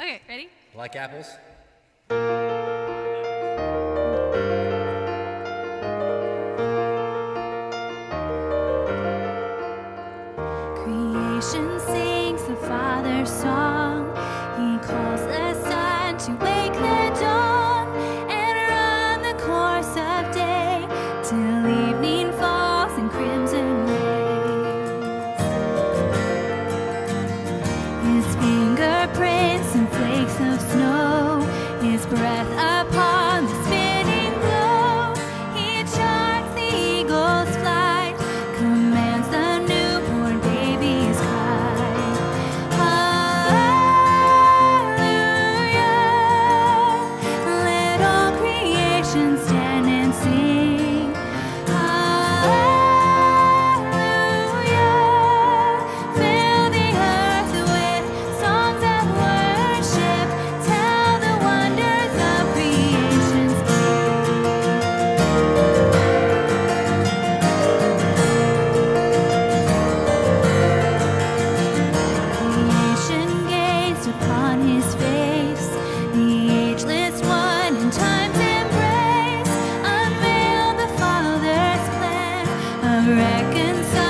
Okay, ready? Like apples? Creation sings the Father's song. He calls the sun to wake the dawn and run the course of day till evening falls in crimson rays. His fingerprints and flakes of snow, his breath upon the spinning globe. He charts the eagle's flight, commands the newborn baby's cry. Hallelujah! Let all creation stand and sing. Hallelujah! Fill the earth with songs of worship. Tell the wonders of creation's King. Creation gazed upon his face, the ageless one in time's embrace, unveiled the Father's plan of reconciliation.